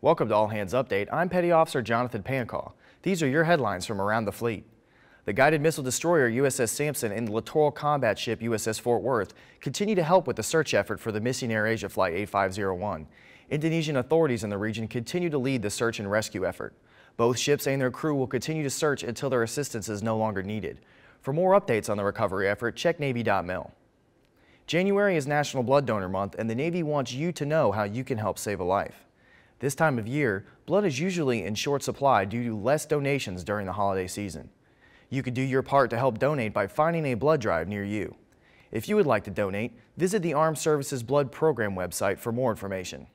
Welcome to All Hands Update. I'm Petty Officer Jonathan Pancaw. These are your headlines from around the fleet. The guided missile destroyer USS Sampson and the littoral combat ship USS Fort Worth continue to help with the search effort for the missing Air Asia Flight 8501. Indonesian authorities in the region continue to lead the search and rescue effort. Both ships and their crew will continue to search until their assistance is no longer needed. For more updates on the recovery effort, check Navy.mil. January is National Blood Donor Month, and the Navy wants you to know how you can help save a life. This time of year, blood is usually in short supply due to less donations during the holiday season. You can do your part to help donate by finding a blood drive near you. If you would like to donate, visit the Armed Services Blood Program website for more information.